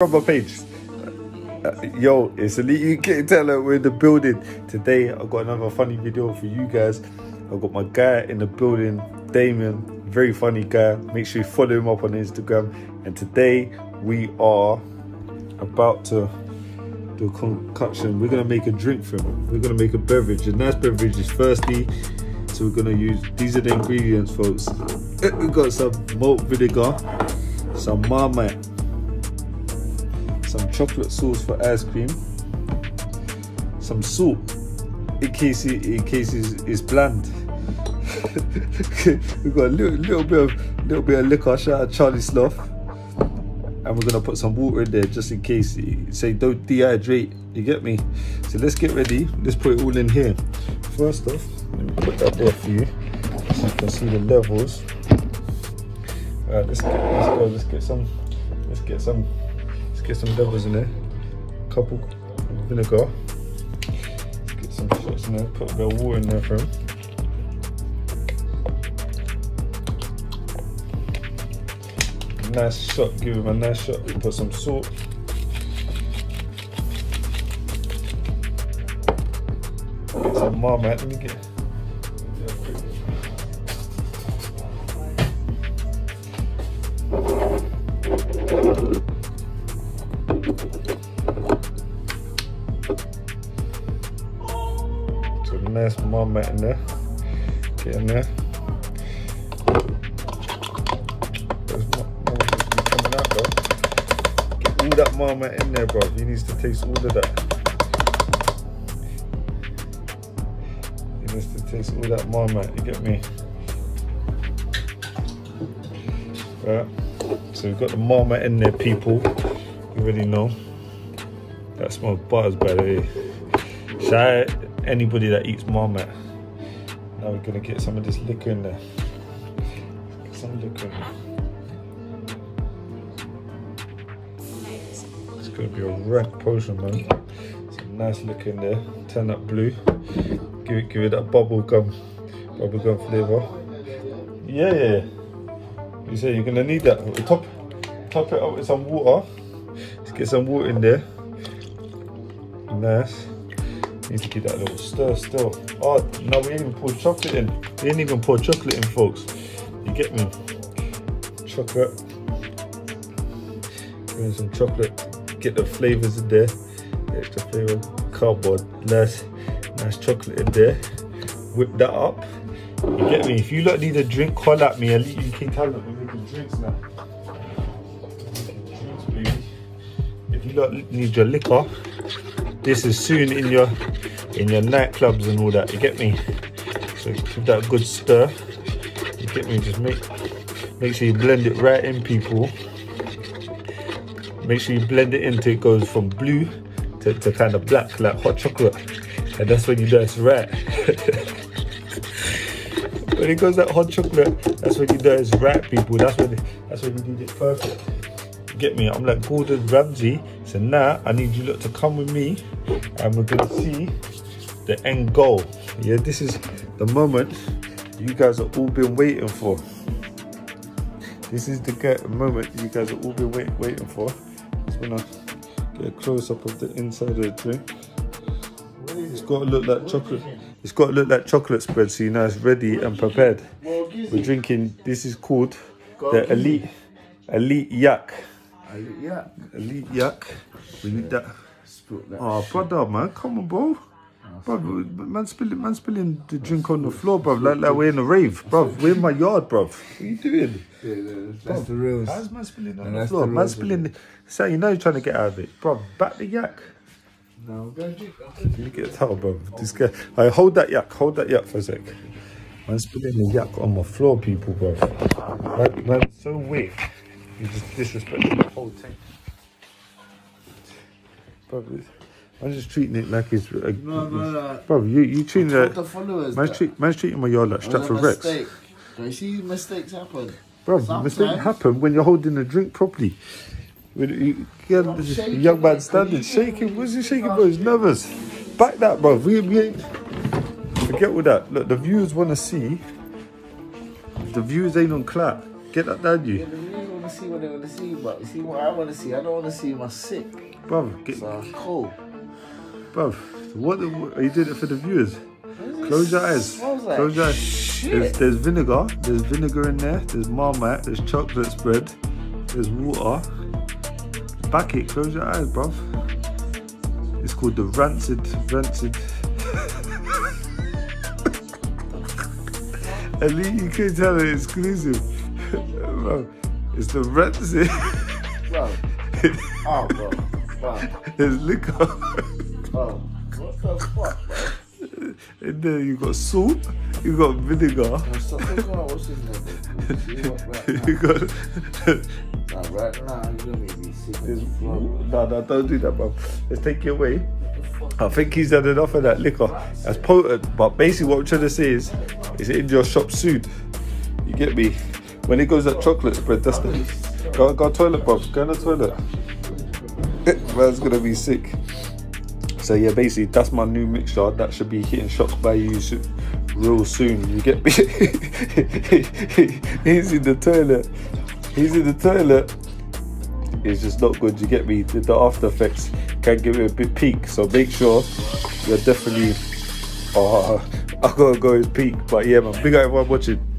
Proper page. Yo, it's Ali. You can tell it, we're in the building. Today, I've got another funny video for you guys. I've got my guy in the building, Damien. Very funny guy. Make sure you follow him up on Instagram. And today, we are about to do a concoction. We're going to make a drink for him. We're going to make a beverage. A nice beverage is thirsty. So we're going to use, these are the ingredients, folks. We've got some malt vinegar, some Marmite, some chocolate sauce for ice cream, some salt in case it's bland. We've got a little bit of liquor, shout out Charlie Sloth, and we're gonna put some water in there just in case. Say don't dehydrate, you get me? So let's get ready. Let's put it all in here. First off, let me put that there for you so you can see the levels. All right, let's get some levels in there. Couple vinegar. Let's get some shots in there. Put a bit of water in there for him. Nice shot. Give him a nice shot. We put some salt. Get some Marmite. Let me get. So nice Marmite in there. Get in there. There's coming out, bro. Get all that Marmite in there, bro. He needs to taste all of that. He needs to taste all that Marmite. You get me? Right. So we've got the Marmite in there, people. You already know. That smells butters, by the way. Shout out anybody that eats Marmite. Now we're gonna get some of this liquor in there. Get some liquor in there. It's gonna be a rank potion, man. Some nice liquor in there. Turn that blue. Give it that bubblegum flavour. Yeah. You say you're gonna need that. Top it up with some water. Let's get some water in there. Nice. Need to give that a little stir still. Oh no, we ain't even poured chocolate in. We ain't even poured chocolate in, folks. You get me? Chocolate. Give me some chocolate. Get the flavours in there. Extra flavour. Cardboard. Nice chocolate in there. Whip that up. You get me? If you lot need a drink, call at me. I'll leave you King Talent. We're making drinks now. Drinks, baby. If you lot need your liquor, this is soon in your nightclubs and all that. You get me? So give that a good stir. You get me? Just make sure you blend it right in, people. Make sure you blend it in until it goes from blue to kind of black, like hot chocolate. And that's when you know it's right. When it goes that hot chocolate, that's when you know it's right, people. That's when you need it perfect. Get me? I'm like Gordon Ramsay. So now I need you lot to come with me, and we're gonna see the end goal. Yeah, this is the moment you guys have all been waiting for. This is the moment you guys have all been waiting for. Just wanna get a close up of the inside of the drink. It's gotta look like chocolate. It's got to look like chocolate spread, so you know it's ready and prepared. We're drinking, this is called the Elite Yak. Elite Yak. We need that. Oh, brother, man, come on, bro. Bro, man spilling the drink on the floor, bro. Like we're in a rave, bro. We're in my yard, bro. What are you doing? Yeah, that's the reals. How's man spilling on the floor? Man spilling. So you know you're trying to get out of it, bro. Back the yak. No, you get a towel, bro. This guy. Right, hold that yak for a sec. I'm spilling the yak on my floor, people, bro. That's so weak. You just disrespecting the whole thing, bro. I'm just treating it like it's. No. Bro, you treating it. Man's treating my yard like Stratford Rex. You see, mistakes happen. Bro, mistakes happen when you're holding the drink properly. Young man standing, shaking. What's he shaking, bro? He's nervous. Back that, bro. We forget all that. Look, the viewers want to see. The viewers ain't on clap. Get that down, you. Yeah, the viewers want to see what people they want to see, but see what I want to see. I don't want to see my sick. Bruv, get cold. Bruv, what are you doing it for the viewers? Close your eyes. Like close your eyes. There's vinegar. There's vinegar in there. There's Marmite. There's chocolate spread. There's water. Back it. Close your eyes, bruv. It's called the rancid. Ali, you can tell it exclusive. Bro, it's the rancid. Bro. Oh, bro. Bro. There's liquor. Bro, what the fuck, bro? And then you got salt, you got vinegar. You got. Nah, right now, you're gonna make me sick. Nah, don't do that, bro. Let's take it away. I think he's had enough of that liquor. That's potent, but basically what I'm trying to say is it's in your shop soon. You get me? When it goes that chocolate spread, that's the... Go toilet, Bob. Go in the toilet. Man's gonna be sick. So yeah, basically that's my new mixture. That should be hitting shops by you soon, real soon. You get me? He's in the toilet. He's in the toilet. It's just not good, you get me? The after effects can give it a bit peak, so make sure you're definitely... I gotta go with peak, but yeah man, big up everyone watching.